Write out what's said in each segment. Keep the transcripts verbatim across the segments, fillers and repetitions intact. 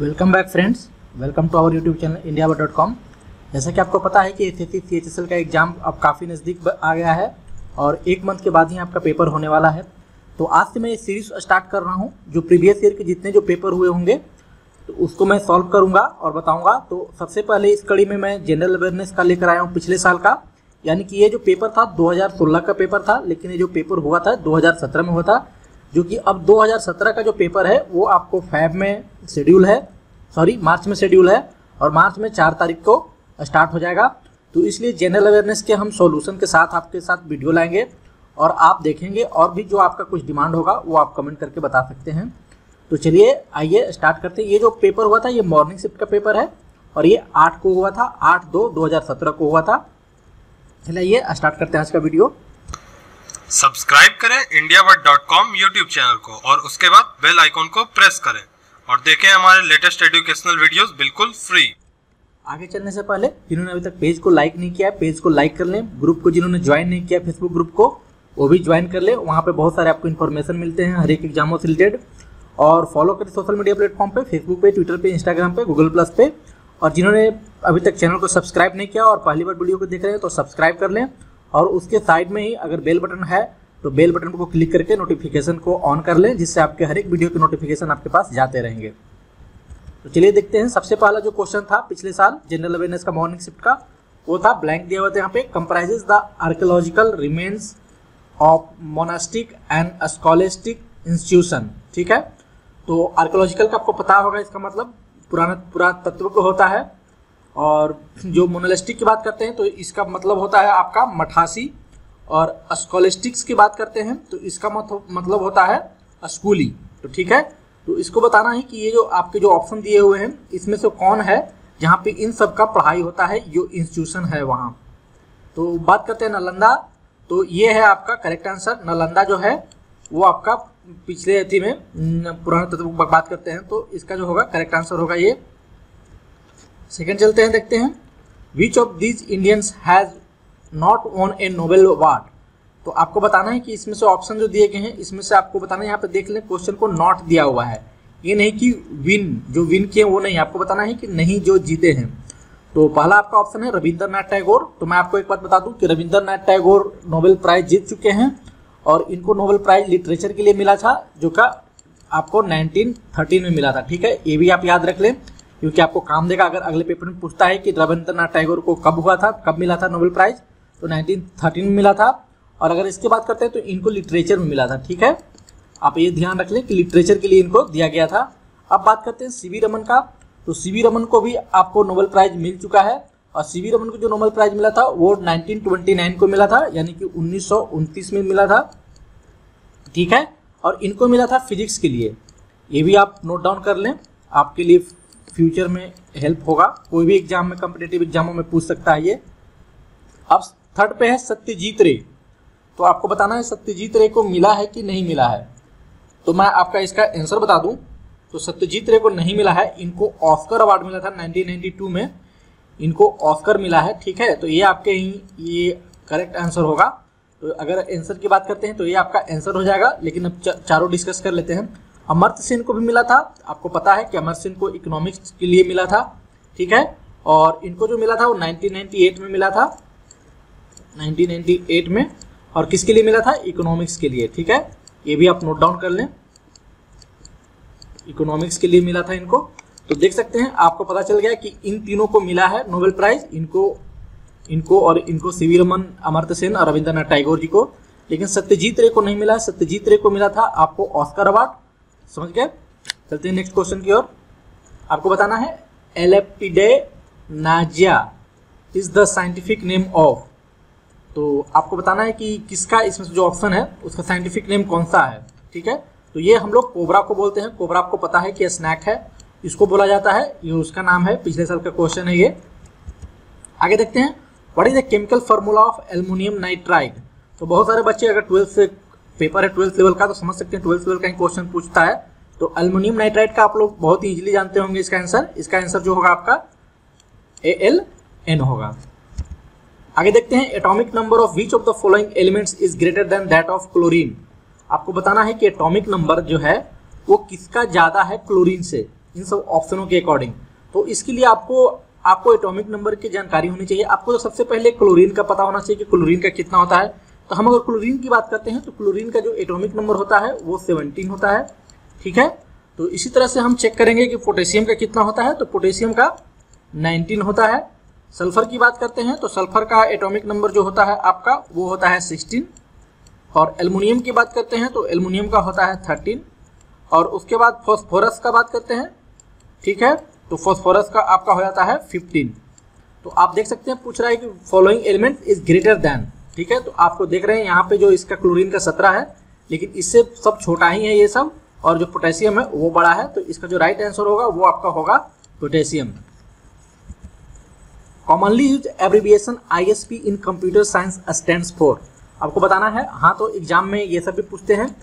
Welcome back friends, welcome to our YouTube channel Indiabood dot com. जैसा कि आपको पता है कि एसएससी सीएचएसएल का एग्ज़ाम अब काफ़ी नज़दीक आ गया है और एक मंथ के बाद ही आपका पेपर होने वाला है। तो आज से मैं ये सीरीज़ स्टार्ट कर रहा हूँ, जो प्रीवियस ईयर के जितने जो पेपर हुए होंगे तो उसको मैं सॉल्व करूँगा और बताऊँगा। तो सबसे पहले इस कड़ी में मैं जनरल अवेयरनेस का लेकर आया हूँ पिछले साल का, यानी कि ये जो पेपर था दो हज़ार सोलह का पेपर था, लेकिन ये जो पेपर हुआ था दो हज़ार सत्रह में हुआ था, जो कि अब दो हज़ार सत्रह का जो पेपर है वो आपको फैब में शेड्यूल है, सॉरी मार्च में शेड्यूल है और मार्च में चार तारीख को स्टार्ट हो जाएगा। तो इसलिए जनरल अवेयरनेस के हम सॉल्यूशन के साथ आपके साथ वीडियो लाएंगे और आप देखेंगे, और भी जो आपका कुछ डिमांड होगा वो आप कमेंट करके बता सकते हैं। तो चलिए आइए स्टार्ट करते हैं। ये जो पेपर हुआ था ये मॉर्निंग शिफ्ट का पेपर है और ये आठ को हुआ था, आठ दो दो हज़ार सत्रह को हुआ था। चलिए स्टार्ट करते हैं आज का वीडियो। सब्सक्राइब करें Indiabood dot com YouTube channel को और उसके बाद बेल आइकॉन को प्रेस करें और देखें हमारे लेटेस्ट एजुकेशनल वीडियोस बिल्कुल फ्री। आगे चलने से पहले जिन्होंने अभी तक पेज को लाइक नहीं किया है पेज को लाइक कर लें, ग्रुप को जिन्होंने ज्वाइन नहीं किया फेसबुक ग्रुप को वो भी ज्वाइन कर लें, वहाँ पर बहुत सारे आपको इन्फॉर्मेशन मिलते हैं हर एक एग्जामों से रिलेटेड। और फॉलो करें सोशल मीडिया प्लेटफॉर्म पर, फेसबुक पे, ट्विटर पर, इंस्टाग्राम पर, गूगल प्लस पे। और जिन्होंने अभी तक चैनल को सब्सक्राइब नहीं किया और पहली बार वीडियो को देख रहे हैं तो सब्सक्राइब कर लें, और उसके साइड में ही अगर बेल बटन है तो बेल बटन को क्लिक करके नोटिफिकेशन को ऑन कर लें, जिससे आपके हर एक वीडियो के नोटिफिकेशन आपके पास जाते रहेंगे। तो चलिए देखते हैं। सबसे पहला जो क्वेश्चन था पिछले साल जनरल अवेयरनेस का मॉर्निंग शिफ्ट का वो था, ब्लैंक दिया हुआ था यहाँ पे, comprises the archaeological remains of monastic and scholastic institution. ठीक है, तो आर्कियोलॉजिकल का आपको पता होगा, इसका मतलब पुराना पुरातत्व को होता है। और जो मोनालिस्टिक की बात करते हैं तो इसका मतलब होता है आपका मठासी, और स्कॉलिस्टिक्स की बात करते हैं तो इसका मतलब होता है स्कूली। तो ठीक है, तो इसको बताना है कि ये जो आपके जो ऑप्शन दिए हुए हैं इसमें से कौन है जहाँ पे इन सब का पढ़ाई होता है, जो इंस्टीट्यूशन है वहाँ। तो बात करते हैं नालंदा, तो ये है आपका करेक्ट आंसर। नालंदा जो है वो आपका पिछले अथी में पुराने तत्व की बात करते हैं तो इसका जो होगा करेक्ट आंसर होगा ये। सेकेंड चलते हैं, देखते हैं which of these Indians has not won a Nobel award. तो आपको बताना है कि इसमें से ऑप्शन जो दिए गए हैं इसमें से आपको बताना है, यहाँ पे देख लें क्वेश्चन को नॉट दिया हुआ है, ये नहीं कि विन जो विन किए वो नहीं, आपको बताना है कि नहीं जो जीते हैं। तो पहला आपका ऑप्शन है रविंद्रनाथ टैगोर। तो मैं आपको एक बात बता दूँ कि रविंद्रनाथ टैगोर नोबेल प्राइज़ जीत चुके हैं और इनको नोबेल प्राइज़ लिटरेचर के लिए मिला था, जो का आपको नाइनटीन थर्टीन में मिला था। ठीक है, ये भी आप याद रख लें क्योंकि आपको काम देगा अगर अगले पेपर में पूछता है कि रविंद्रनाथ टैगोर को कब हुआ था, कब मिला था नोबेल प्राइज़, तो नाइनटीन थर्टीन में मिला था। और अगर इसके बात करते हैं तो इनको लिटरेचर में मिला था। ठीक है, आप ये ध्यान रख लें कि लिटरेचर के लिए इनको दिया गया था। अब बात करते हैं सी वी रमन का, तो सी वी रमन को भी आपको नोबेल प्राइज़ मिल चुका है, और सी वी रमन को जो नोबेल प्राइज़ मिला था वो नाइनटीन ट्वेंटी नाइन को मिला था, यानी कि उन्नीस सौ उनतीस में मिला था। ठीक है, और इनको मिला था फिजिक्स के लिए, ये भी आप नोट डाउन कर लें, आपके लिए फ्यूचर में हेल्प होगा, कोई भी एग्जाम में कॉम्पिटिटिव एग्जामों में पूछ सकता है ये। अब थर्ड पे है सत्यजीत रे, तो आपको बताना है सत्यजीत रे को मिला है कि नहीं मिला है। तो मैं आपका इसका आंसर बता दूं, तो सत्यजीत रे को नहीं मिला है, इनको ऑस्कर अवार्ड मिला था नाइनटीन नाइंटी टू में, इनको ऑस्कर मिला है। ठीक है, तो ये आपके ही ये करेक्ट आंसर होगा। तो अगर आंसर की बात करते हैं तो ये आपका आंसर हो जाएगा, लेकिन अब चारों डिस्कस कर लेते हैं। अमर्त्य सेन को भी मिला था, आपको पता है कि अमर्त्य सेन को इकोनॉमिक्स के लिए मिला था। ठीक है, और इनको जो मिला था वो नाइनटीन नाइंटी एट में मिला था, नाइनटीन नाइंटी एट में, और किसके लिए मिला था, इकोनॉमिक्स के लिए। ठीक है, ये भी आप नोट डाउन कर लें, इकोनॉमिक्स के लिए मिला था इनको। तो देख सकते हैं आपको पता चल गया कि इन तीनों को मिला है नोबेल प्राइज़, इनको इनको और इनको सी वी रमन, अमर्त्य सेन और रविंद्रनाथ टैगोर जी को, लेकिन सत्यजीत रे को नहीं मिला। सत्यजीत रे को मिला था आपको ऑस्कर अवार्ड, समझ गए। चलते हैं नेक्स्ट क्वेश्चन की ओर। आपको बताना है एलेपिडे Nazia is the scientific name of. तो आपको बताना है कि किसका इसमें से जो ऑप्शन है उसका साइंटिफिक नेम कौन सा है। ठीक है, तो ये हम लोग कोबरा को बोलते हैं, कोबरा आपको पता है कि स्नैक है, इसको बोला जाता है, ये उसका नाम है, पिछले साल का क्वेश्चन है ये। आगे देखते हैं, what is the chemical formula of aluminium nitride. तो बहुत सारे बच्चे अगर ट्वेल्थ से पेपर है ट्वेल्थ लेवल का तो समझ सकते हैं ट्वेल्थ लेवल का क्वेश्चन पूछता है, तो एल्युमिनियम नाइट्राइड का आप लोग बहुत ही इजीली जानते होंगे इसका आंसर, इसका आंसर जो होगा आपका ए एल एन होगा। आगे देखते हैं, atomic number of which of the following elements is greater than that of chlorine. आपको बताना है कि एटॉमिक नंबर जो है वो किसका ज़्यादा है क्लोरीन से, इन सब ऑप्शनों के अकॉर्डिंग। तो इसके लिए आपको आपको एटॉमिक नंबर की जानकारी होनी चाहिए। आपको तो सबसे पहले क्लोरीन का पता होना चाहिए कि क्लोरीन का कितना होता है। तो हम अगर क्लोरीन की बात करते हैं तो क्लोरीन का जो एटॉमिक नंबर होता है वो सत्रह होता है, ठीक है। तो इसी तरह से हम चेक करेंगे कि पोटेशियम का कितना होता है, तो पोटेशियम का उन्नीस होता है। सल्फर की बात करते हैं तो सल्फर का एटॉमिक नंबर जो होता है आपका वो होता है सोलह, और एल्युमिनियम की बात करते हैं तो एल्युमिनियम का होता है तेरह, और उसके बाद फॉस्फोरस का बात करते हैं, ठीक है, तो फॉस्फोरस का आपका हो जाता है पंद्रह। तो आप देख सकते हैं पूछ रहा है कि following element is greater than, ठीक है। तो आपको देख रहे हैं यहाँ पे जो इसका क्लोरीन का सत्रह है, लेकिन इससे सब छोटा ही है ये सब, और जो पोटेशियम है वो बड़ा है। तो इसका जो राइट आंसर होगा वो आपका होगा potassium. Commonly use abbreviation I S P in computer science stands for, आपको बताना है। हाँ, तो एग्जाम में ये सब भी पूछते हैं।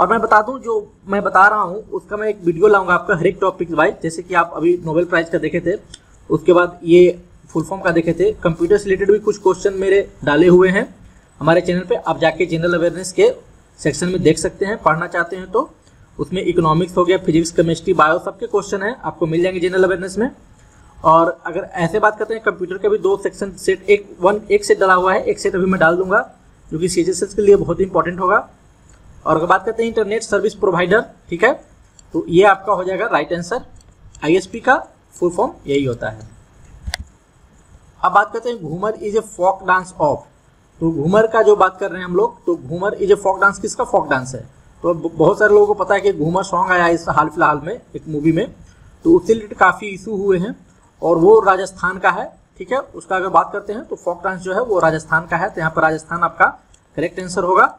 और मैं बता दूं, जो मैं बता रहा हूं उसका मैं एक वीडियो लाऊंगा आपका हर एक टॉपिक वाइज, जैसे कि आप अभी नोबेल प्राइज़ का देखे थे, उसके बाद ये फुल फॉर्म का देखे थे। कंप्यूटर से रिलेटेड भी कुछ क्वेश्चन मेरे डाले हुए हैं हमारे चैनल पे, आप जाके जनरल अवेयरनेस के सेक्शन में देख सकते हैं। पढ़ना चाहते हैं तो उसमें इकोनॉमिक्स हो गया, फिजिक्स, केमिस्ट्री, बायो, सबके क्वेश्चन हैं, आपको मिल जाएंगे जनरल अवेयरनेस में। और अगर ऐसे बात करते हैं कंप्यूटर के भी दो सेक्शन सेट, एक वन एक सेट डाला हुआ है, एक सेट अभी मैं डाल दूंगा जो कि सीएचएसएल के लिए बहुत ही इंपॉर्टेंट होगा। और अगर बात करते हैं इंटरनेट सर्विस प्रोवाइडर, ठीक है, तो ये आपका हो जाएगा राइट आंसर। आईएसपी का फुल फॉर्म यही होता है। अब बात करते हैं Ghoomar is a folk dance of, तो घूमर का जो बात कर रहे हैं हम लोग, तो Ghoomar is a folk dance किसका फोक डांस है। तो बहुत सारे लोगों को पता है कि घूमर सॉन्ग आया इस हाल फिलहाल में एक मूवी में, तो उससे रिलेटेड काफ़ी इशू हुए हैं, और वो राजस्थान का है, ठीक है। उसका अगर बात करते हैं तो फोक डांस जो है वो राजस्थान का है, तो यहाँ पर राजस्थान आपका करेक्ट आंसर होगा।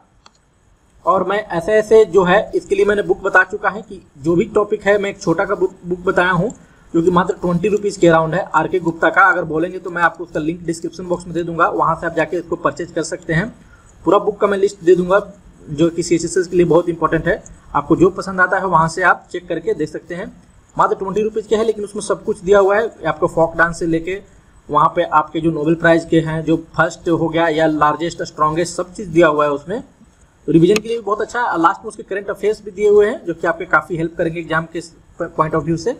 और मैं ऐसे ऐसे जो है, इसके लिए मैंने बुक बता चुका है कि जो भी टॉपिक है, मैं एक छोटा का बुक बुक बताया हूँ जो कि मात्र ट्वेंटी रुपीज़ के अराउंड है, आर के गुप्ता का। अगर बोलेंगे तो मैं आपको उसका लिंक डिस्क्रिप्शन बॉक्स में दे दूंगा, वहाँ से आप जाके इसको परचेज कर सकते हैं। पूरा बुक का मैं लिस्ट दे दूंगा जो कि सी एच एस एस के लिए बहुत इंपॉर्टेंट है। आपको जो पसंद आता है वहाँ से आप चेक करके देख सकते हैं। मात्र ट्वेंटी रुपीज़ के है, लेकिन उसमें सब कुछ दिया हुआ है आपको, फोक डांस से लेके वहाँ पर आपके जो नोबेल प्राइज़ के हैं, जो फर्स्ट हो गया या लार्जेस्ट स्ट्रॉन्गेस्ट, सब चीज़ दिया हुआ है उसमें। तो रिवीजन के लिए भी बहुत अच्छा है। लास्ट में उसके करंट अफेयर्स भी दिए हुए हैं जो कि आपके काफ़ी हेल्प करेंगे एग्जाम के पॉइंट ऑफ व्यू से।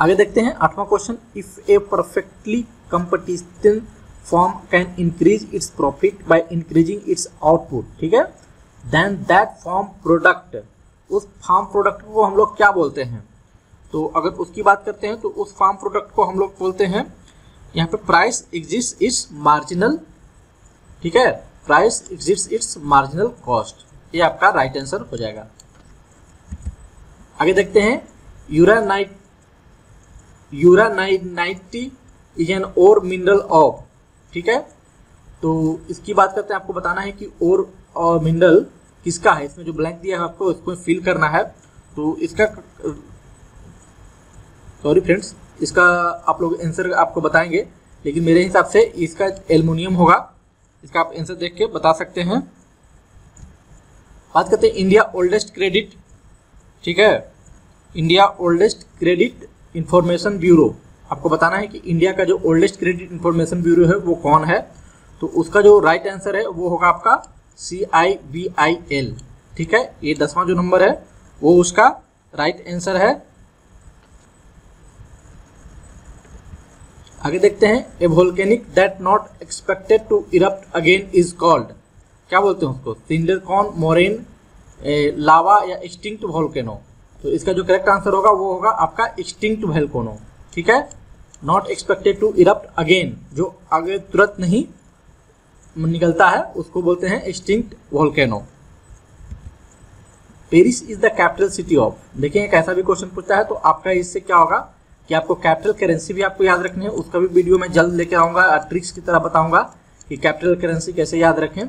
आगे देखते हैं आठवां question, if a perfectly competition firm can increase its profit by increasing its output, ठीक है, देन दैट फॉर्म प्रोडक्ट, उस फार्म प्रोडक्ट को हम लोग क्या बोलते हैं। तो अगर उसकी बात करते हैं तो उस फार्म प्रोडक्ट को हम लोग बोलते हैं, यहाँ पर प्राइस एग्जिस्ट इट्स मार्जिनल, ठीक है, price exist its marginal cost, ये आपका राइट आंसर हो जाएगा। आगे देखते हैं, uraninite uraninite is an ore mineral of, ठीक है। तो इसकी बात करते हैं, आपको बताना है कि ओर और मिनरल किसका है, इसमें जो ब्लैंक दिया है आपको इसको फिल करना है। तो इसका, सॉरी फ्रेंड्स, इसका आप लोग आंसर आपको बताएंगे, लेकिन मेरे हिसाब से इसका एल्युमिनियम होगा। इसका आप आंसर देख के बता सकते हैं। बात करते हैं इंडिया ओल्डेस्ट क्रेडिट, ठीक है, India oldest credit information bureau, आपको बताना है कि इंडिया का जो ओल्डेस्ट क्रेडिट इंफॉर्मेशन ब्यूरो है वो कौन है। तो उसका जो राइट आंसर है वो होगा आपका सी आई बी आई एल, ठीक है, ये दसवां जो नंबर है वो उसका राइट आंसर है। आगे देखते हैं, a volcanic that not expected to erupt again is called, क्या बोलते हैं उसको, सिंडर कॉन, मोरेन, लावा या एक्सटिंक्ट वोल्केनो। तो इसका जो करेक्ट आंसर होगा वो होगा आपका एक्सटिंक्ट वोल्केनो, ठीक है, not expected to erupt again, जो आगे तुरंत नहीं निकलता है उसको बोलते हैं extinct volcano. Paris is the capital city of, देखिए एक ऐसा भी क्वेश्चन पूछता है, तो आपका इससे क्या होगा कि आपको कैपिटल करेंसी भी आपको याद रखनी है। उसका भी वीडियो मैं जल्द लेकर आऊँगा, ट्रिक्स की तरह बताऊंगा कि कैपिटल करेंसी कैसे याद रखें,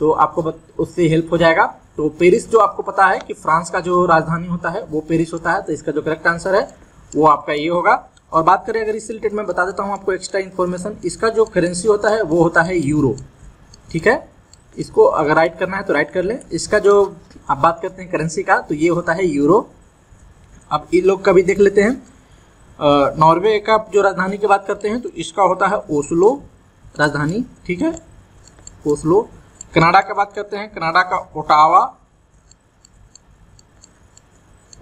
तो आपको बत, उससे हेल्प हो जाएगा। तो पेरिस जो आपको पता है कि फ्रांस का जो राजधानी होता है वो पेरिस होता है, तो इसका जो करेक्ट आंसर है वो आपका ये होगा। और बात करें अगर इससे रिलेटेड, मैं बता देता हूँ आपको एक्स्ट्रा इन्फॉर्मेशन, इसका जो करेंसी होता है वो होता है यूरो, ठीक है, इसको अगर राइट करना है तो राइट कर लें। इसका जो आप बात करते हैं करेंसी का, तो ये होता है यूरो। अब इन लोग का भी देख लेते हैं। नॉर्वे का जो राजधानी की बात करते हैं तो इसका होता है ओस्लो राजधानी, ठीक है, ओस्लो। कनाडा का बात करते हैं, कनाडा का Ottawa,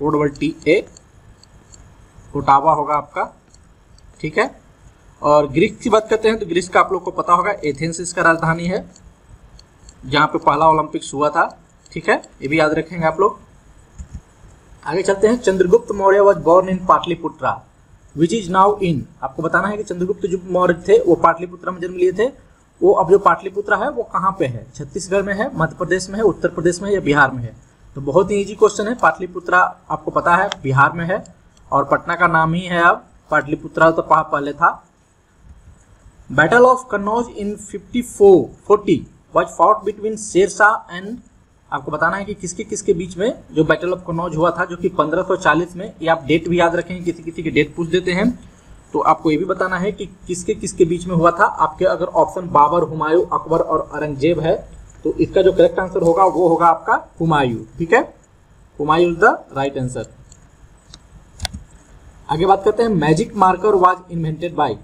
O double T A, Ottawa होगा आपका, ठीक है। और ग्रीस की बात करते हैं तो ग्रीस का आप लोग को पता होगा एथेंस इसका राजधानी है, जहाँ पे पहला ओलंपिक्स हुआ था, ठीक है, ये भी याद रखेंगे आप लोग। आगे चलते हैं, Chandragupta Maurya was born in Pataliputra which is now in, आपको बताना है कि चंद्रगुप्त जो मौर्य थे वो पाटलिपुत्रा में जन्म लिए थे। वो अब जो पाटलिपुत्रा है वो कहाँ पे है, छत्तीसगढ़ में है, मध्य प्रदेश में है, उत्तर प्रदेश में या बिहार में है। तो बहुत ही ईजी क्वेश्चन है, पाटलिपुत्रा आपको पता है बिहार में है और पटना का नाम ही है अब, पाटलिपुत्रा तो पहले था। Battle of Kannauj in fifty four forty was fought between Sher Shah and, आपको बताना है कि किसके किसके बीच में जो बैटल ऑफ कन्नौज हुआ था, जो कि पंद्रह सौ चालीस में। ये आप डेट भी याद रखेंगे, किसी किसी के डेट पूछ देते हैं, तो आपको ये भी बताना है कि किसके किसके बीच में हुआ था। आपके अगर ऑप्शन बाबर, हुमायूं, अकबर और औरंगजेब है तो इसका जो करेक्ट आंसर होगा वो होगा आपका हुमायूं, ठीक है, Humayun is the right answer. आगे बात करते हैं, magic marker was invented by,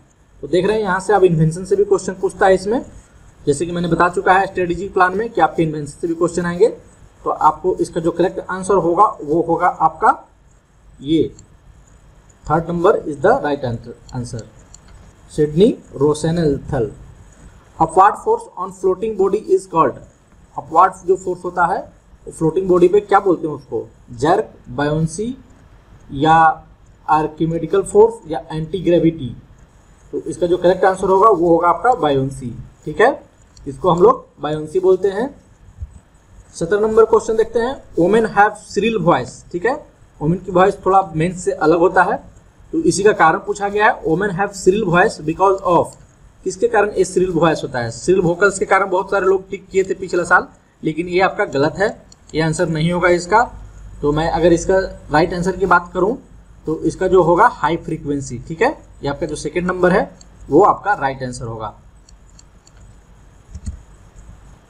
तो देख रहे हैं यहाँ से आप इन्वेंशन से भी क्वेश्चन पूछता है इसमें, जैसे कि मैंने बता चुका है स्ट्रेटेजिक प्लान में कि आपके इन्वेंशन से भी क्वेश्चन आएंगे। तो आपको इसका जो करेक्ट आंसर होगा वो होगा आपका ये third number is the right answer, Sidney Rosenthal. Upward force on floating body is called, upward जो फोर्स होता है फ्लोटिंग बॉडी पे क्या बोलते हैं उसको, जर्क, बायोन्सी या आर्किमेडिकल फोर्स या एंटी ग्रेविटी। तो इसका जो करेक्ट आंसर होगा वो होगा आपका बायोन्सी, ठीक है, इसको हम लोग बायोन्सी बोलते हैं। सत्रह नंबर क्वेश्चन देखते हैं, वोमेन हैव श्रिल वॉइस, ठीक है, वोमेन की वॉइस थोड़ा मेन से अलग होता है, तो इसी का कारण पूछा गया है, women have shrill voice because of, किसके कारण ये श्रिल वॉइस होता है, श्रिल वोकल्स के कारण बहुत सारे लोग टिक किए थे पिछला साल, लेकिन ये आपका गलत है, ये आंसर नहीं होगा इसका। तो मैं अगर इसका राइट आंसर की बात करूं तो इसका जो होगा हाई फ्रीक्वेंसी, ठीक है, ये आपका जो सेकंड नंबर है वो आपका राइट आंसर होगा।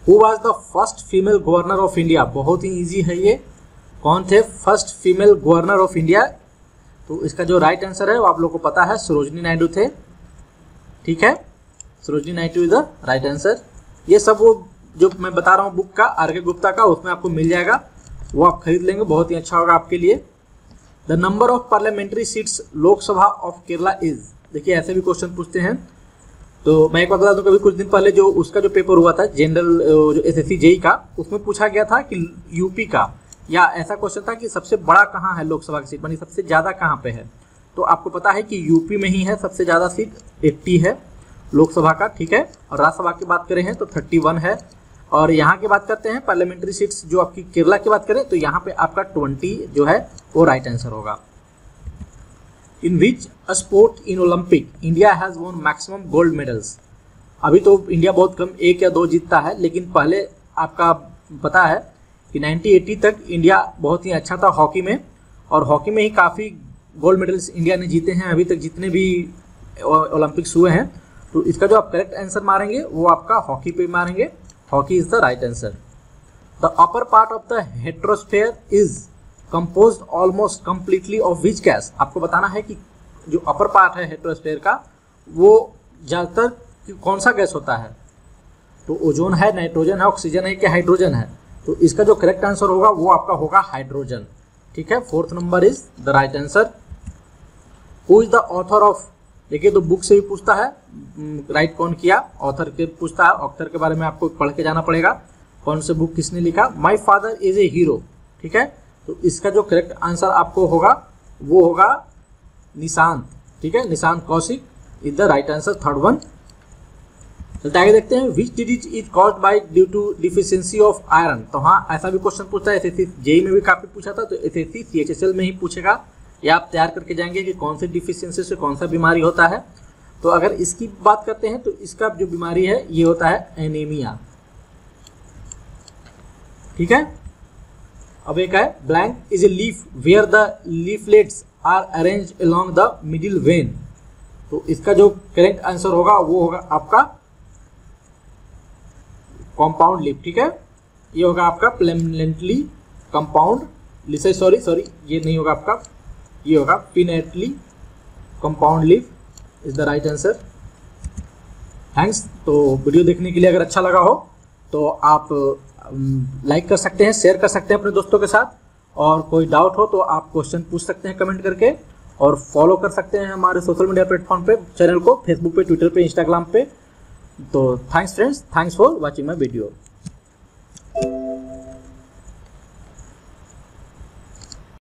Who was the first female governor of India, बहुत ही ईजी है ये, कौन थे first female governor of India, तो इसका जो राइट आंसर है वो आप लोग को पता है सरोजिनी नायडू थे, ठीक है, Sarojini Naidu is the right answer. ये सब वो जो मैं बता रहा हूँ बुक का आर के गुप्ता का, उसमें आपको मिल जाएगा, वो आप खरीद लेंगे, बहुत ही अच्छा होगा आपके लिए। The number of parliamentary seats Lok Sabha of Kerala is, देखिए ऐसे भी क्वेश्चन पूछते हैं। तो मैं एक बात बता दूँ, कभी कुछ दिन पहले जो उसका जो पेपर हुआ था जनरल जो एस एस सी जेई का, उसमें पूछा गया था कि यूपी का या ऐसा क्वेश्चन था कि सबसे बड़ा कहाँ है लोकसभा की सीट, मानी सबसे ज़्यादा कहाँ पे है, तो आपको पता है कि यूपी में ही है सबसे ज़्यादा सीट, अस्सी है लोकसभा का, ठीक है, और राज्यसभा की बात करें तो इकतीस है। और यहाँ की बात करते हैं पार्लियामेंट्री सीट्स जो आपकी केरला की बात करें तो यहाँ पे आपका बीस जो है वो राइट आंसर होगा। In which sport in Olympic India has won maximum gold medals, अभी तो इंडिया बहुत कम एक या दो जीतता है, लेकिन पहले आपका पता है कि नाइनटीन एटी तक इंडिया बहुत ही अच्छा था हॉकी में, और हॉकी में ही काफ़ी गोल्ड मेडल्स इंडिया ने जीते हैं अभी तक जितने भी ओलंपिक्स हुए हैं। तो इसका जो आप करेक्ट आंसर मारेंगे वो आपका हॉकी पे मारेंगे, hockey is the right answer. The upper part of the heterosphere is composed almost completely of which gas, आपको बताना है कि जो अपर पार्ट है हेट्रोस्फेयर का वो ज़्यादातर कौन सा गैस होता है, तो ओजोन है, नाइट्रोजन है, ऑक्सीजन है कि हाइड्रोजन है, तो इसका जो करेक्ट आंसर होगा वो आपका होगा हाइड्रोजन, ठीक है, fourth number is the right answer. Who is the author of, देखिए तो बुक से भी पूछता है राइट कौन किया, ऑथर के पूछता है, ऑथर के बारे में आपको पढ़ के जाना पड़ेगा कौन से बुक किसने लिखा। My father is a hero, ठीक है, तो इसका जो करेक्ट आंसर आपको होगा वो होगा निशांत, ठीक है, Nishant Kaushik is the right answer, third one. चलते आगे देखते हैं, which disease is caused by due to deficiency of iron, तो हाँ ऐसा भी क्वेश्चन पूछता है, एसएससी जेई में भी काफ़ी पूछा था, तो एसएससी सीएचएसएल में ही पूछेगा, या आप तैयार करके जाएंगे कि कौन सी डिफिशियंसी से कौन सा बीमारी होता है। तो अगर इसकी बात करते हैं तो इसका जो बीमारी है ये होता है एनीमिया, ठीक है। अब एक है blank is a leaf where the leaflets are arrange along the middle vein, तो इसका जो करेक्ट आंसर होगा वो होगा आपका कंपाउंड लीफ, ठीक है, ये होगा आपका प्लेमेंटली कंपाउंड लिसे सॉरी सॉरी ये नहीं होगा आपका, ये होगा pinnately compound leaf is the right answer. Thanks. तो वीडियो देखने के लिए अगर अच्छा लगा हो तो आप लाइक कर सकते हैं, शेयर कर सकते हैं अपने दोस्तों के साथ, और कोई डाउट हो तो आप क्वेश्चन पूछ सकते हैं कमेंट करके, और फॉलो कर सकते हैं हमारे सोशल मीडिया प्लेटफॉर्म पे चैनल को, फेसबुक पे, ट्विटर पे, इंस्टाग्राम पे। तो thanks friends, thanks for watching my video.